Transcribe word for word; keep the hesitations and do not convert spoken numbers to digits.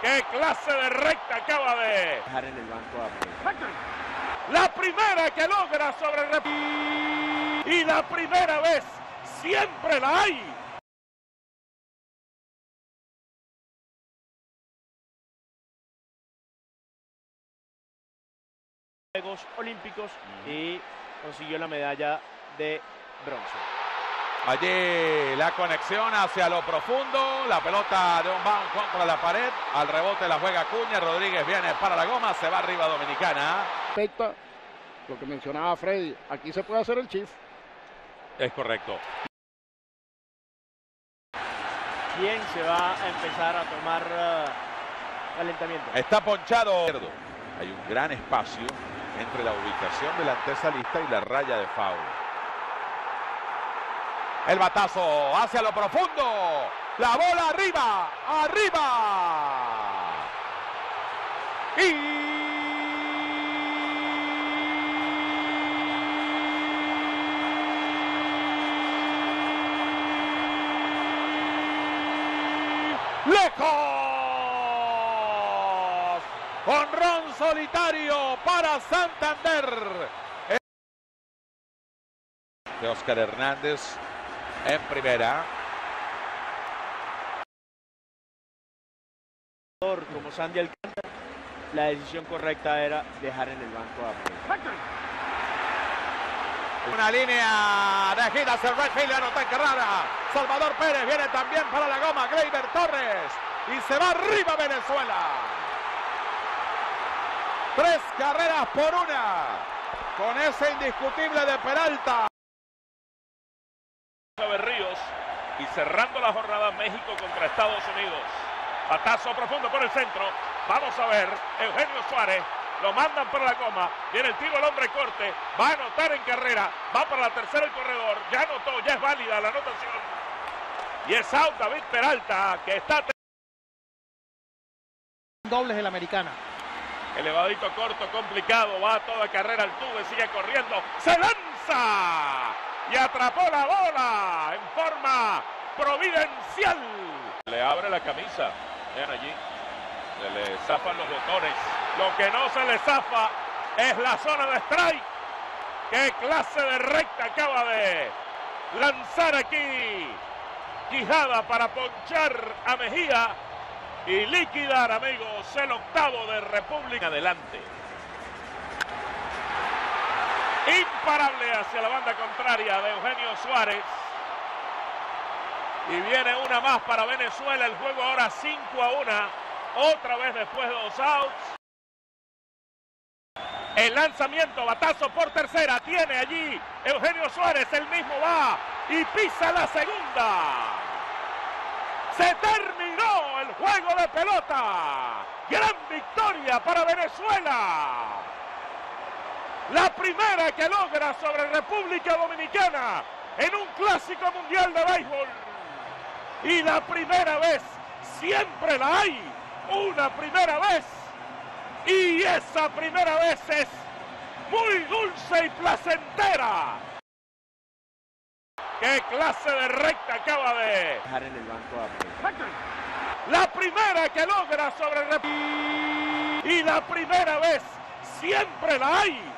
¡Qué clase de recta acaba de dejar en el banco a... La primera que logra sobre el República. Y la primera vez siempre la hay. Juegos Olímpicos y consiguió la medalla de bronce. Allí la conexión hacia lo profundo, la pelota de un bound contra la pared, al rebote la juega Acuña, Rodríguez viene para la goma, se va arriba Dominicana. Perfecto, lo que mencionaba Freddy, aquí se puede hacer el chief. Es correcto. ¿Quién se va a empezar a tomar uh, calentamiento? Está ponchado. Hay un gran espacio entre la ubicación del antesalista y la raya de foul. El batazo hacia lo profundo. La bola arriba, arriba. Y... ¡lejos! Honrón solitario para Santander. De Oscar Hernández en primera. Como Sandy Alcántara, la decisión correcta era dejar en el banco a... Una línea de gira hacia el right field, anota en carrera. Salvador Pérez viene también para la goma, Gleyber Torres. Y se va arriba Venezuela. Tres carreras por una. Con ese indiscutible de Peralta. Berríos y cerrando la jornada México contra Estados Unidos. Batazo profundo por el centro. Vamos a ver, Eugenio Suárez lo mandan para la goma, viene el tiro al hombre corte, va a anotar en carrera, va para la tercera el corredor, ya anotó, ya es válida la anotación. Y es out David Peralta, que está dobles de la americana. Elevadito corto, complicado, va a toda carrera al tubo, sigue corriendo, se lanza. Y atrapó la bola en forma providencial. Le abre la camisa. Vean allí. Se le zafan los botones. Lo que no se le zafa es la zona de strike. ¡Qué clase de recta acaba de lanzar aquí! Quijada para ponchar a Mejía y liquidar, amigos, el octavo de República. Adelante. Imparable hacia la banda contraria de Eugenio Suárez. Y viene una más para Venezuela. El juego ahora cinco a uno. Otra vez después de dos outs. El lanzamiento, batazo por tercera. Tiene allí Eugenio Suárez. El mismo va y pisa la segunda. Se terminó el juego de pelota. Gran victoria para Venezuela. La primera que logra sobre República Dominicana en un Clásico Mundial de Béisbol. Y la primera vez, siempre la hay, una primera vez. Y esa primera vez es muy dulce y placentera. ¡Qué clase de recta acaba de dejar en el banco a... La primera que logra sobre República. Y la primera vez, siempre la hay.